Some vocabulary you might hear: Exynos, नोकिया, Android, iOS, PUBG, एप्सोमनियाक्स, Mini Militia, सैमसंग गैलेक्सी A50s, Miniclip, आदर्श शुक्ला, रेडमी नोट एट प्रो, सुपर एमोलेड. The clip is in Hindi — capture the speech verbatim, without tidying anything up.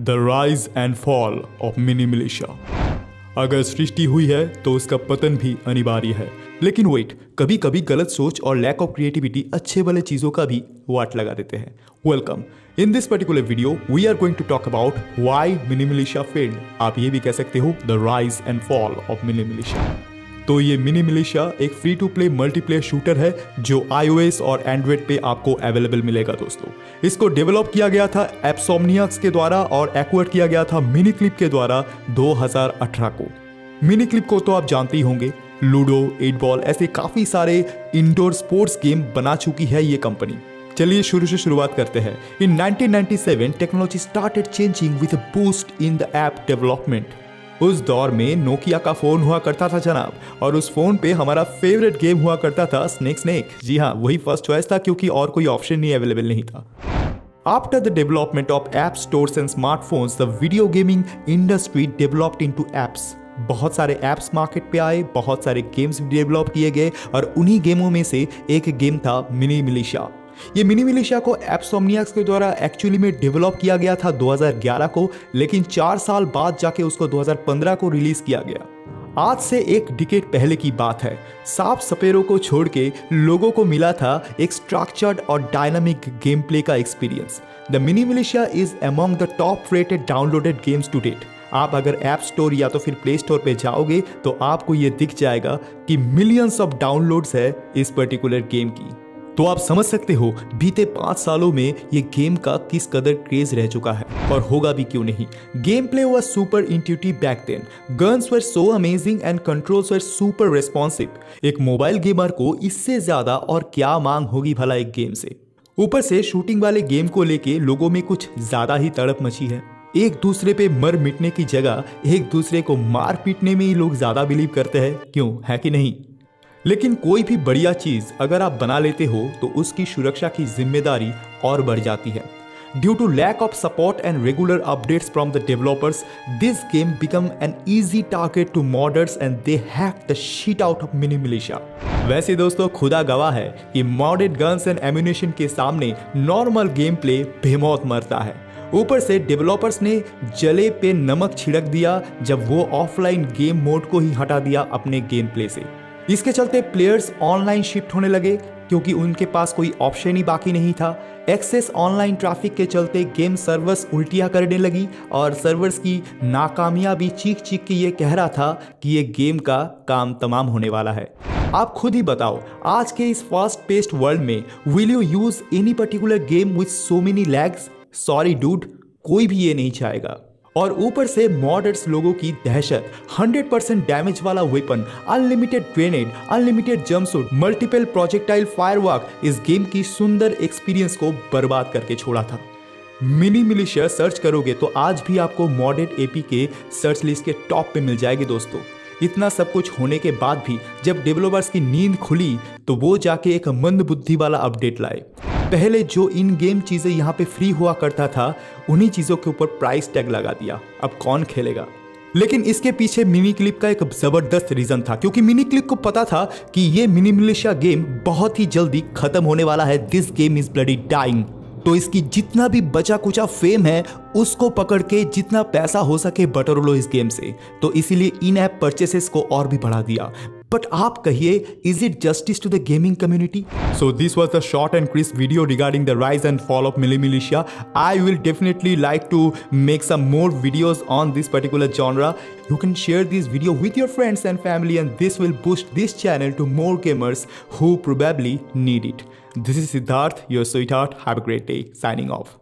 The rise and fall of mini militia. अगर सृष्टि हुई है तो उसका पतन भी अनिवार्य है। लेकिन वेट, कभी कभी गलत सोच और लैक ऑफ क्रिएटिविटी अच्छे वाले चीज़ों का भी वाट लगा देते हैं। Welcome, in this particular video we are going to talk about why mini militia failed. आप ये भी कह सकते हो the rise and fall of mini militia. तो ये मिनी मिलिशिया एक free to play multiplayer shooter है जो आईओएस और एंड्रॉइड पे आपको अवेलेबल मिलेगा दोस्तों। इसको डेवलप किया गया था एप्सोमनियाक्स के द्वारा और एक्वायर्ड किया गया था मिनीक्लिप के द्वारा दो हज़ार अठारह को। मिनीक्लिप को तो आप जानते ही होंगे, लूडो, एट बॉल, ऐसे काफ़ी सारे इंडोर स्पोर्ट्स गेम बना चुकी है ये कंपनी। चलिए शुरू से शुरुआत करते हैं। In nineteen ninety seven technology started changing with a boost in the app development. उस दौर में नोकिया का फ़ोन हुआ करता था जनाब, और उस फ़ोन पे हमारा फेवरेट गेम हुआ करता था स्नेक स्नेक। जी हाँ, वही फर्स्ट चॉइस था क्योंकि और कोई ऑप्शन नहीं अवेलेबल नहीं था। After the development of app stores and smartphones the video gaming industry developed into apps. बहुत सारे ऐप्स मार्केट पे आए, बहुत सारे गेम्स डेवलप किए गए और उन्हीं गेमों में से एक गेम था मिनी मिलिशिया। ये मिनी मिलिशिया को एप्सोमनियाक्स के द्वारा एक्चुअली में डेवलप किया गया था दो हज़ार ग्यारह को, लेकिन चार साल बाद जाके उसको दो हज़ार पंद्रह को रिलीज किया गया। आज से एक डिकेड पहले की बात है। सांप सपेरों को छोड़ के लोगों को मिला था एक स्ट्रक्चर्ड और डायनामिक गेम प्ले का experience. The mini militia is among the top rated downloaded games to date. आप अगर ऐप स्टोर या तो फिर प्ले स्टोर पे जाओगे तो आपको ये दिख जाएगा कि मिलियंस ऑफ डाउनलोड्स है इस पर्टिकुलर गेम की। तो आप समझ सकते हो बीते पाँच सालों में ये गेम का किस कदर क्रेज रह चुका है, और होगा भी क्यों नहीं। Game play was super intuitive back then, guns were so amazing and controls were super responsive. एक मोबाइल गेमर को इससे ज़्यादा और क्या मांग होगी भला एक गेम से। ऊपर से शूटिंग वाले गेम को लेके लोगों में कुछ ज़्यादा ही तड़प मची है। एक दूसरे पे मर मिटने की जगह एक दूसरे को मार पीटने में ही लोग ज़्यादा बिलीव करते हैं, क्यों है कि नहीं। लेकिन कोई भी बढ़िया चीज़ अगर आप बना लेते हो तो उसकी सुरक्षा की जिम्मेदारी और बढ़ जाती है। Due to lack of support and regular updates from the developers this game become an easy target to modders and they hack the shit out of mini militia. वैसे दोस्तों खुदा गवाह है कि मॉडेड गन्स एंड एम्यूनेशन के सामने नॉर्मल गेम प्ले बेमौत मरता है। ऊपर से डेवलपर्स ने जले पे नमक छिड़क दिया जब वो ऑफलाइन गेम मोड को ही हटा दिया अपने गेम प्ले से। इसके चलते प्लेयर्स ऑनलाइन शिफ्ट होने लगे क्योंकि उनके पास कोई ऑप्शन ही बाकी नहीं था। एक्सेस ऑनलाइन ट्रैफिक के चलते गेम सर्वर्स उल्टियाँ करने लगी और सर्वर्स की नाकामयाबी चीख चीख के ये कह रहा था कि ये गेम का काम तमाम होने वाला है। आप खुद ही बताओ, आज के इस फास्ट पेस्ड वर्ल्ड में will you use any particular game with so many lags? Sorry dude, कोई भी ये नहीं चाहेगा। और ऊपर से मॉडर्स लोगों की दहशत, हंड्रेड परसेंट डैमेज वाला weapon, unlimited grenade, unlimited jumpsuit, multiple projectile firework इस गेम की सुंदर एक्सपीरियंस को बर्बाद करके छोड़ा था। मिनी मिलिशिया सर्च करोगे तो आज भी आपको मॉडेड एपी के सर्च लिस्ट के टॉप पे मिल जाएगी दोस्तों। इतना सब कुछ होने के बाद भी जब डेवलपर्स की नींद खुली तो वो जाके एक मंद बुद्धि वाला अपडेट लाए। पहले जो इन गेम चीज़ें यहाँ पे फ्री हुआ करता था उन्हीं चीज़ों के ऊपर प्राइस टैग लगा दिया, अब कौन खेलेगा। लेकिन इसके पीछे मिनी क्लिप का एक ज़बरदस्त रीज़न था, क्योंकि मिनी क्लिप को पता था कि ये मिनी मिलिशिया गेम बहुत ही जल्दी ख़त्म होने वाला है। This game is bloody dying. तो इसकी जितना भी बचा कुचा फेम है उसको पकड़ के जितना पैसा हो सके बटोर लो इस गेम से। तो इसीलिए इन ऐप परचेसेस को और भी बढ़ा दिया। बट आप कहिए, is it justice to the gaming community? So this was the short and crisp video regarding the rise and fall of military militia. I will definitely like to make some more videos on this particular genre. You can share this video with your friends and family, and this will boost this channel to more gamers who probably need it. This is Siddharth, your sweetheart. Have a great day. Signing off.